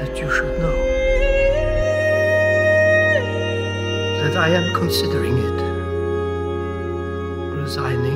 that you should know that I am considering it, resigning.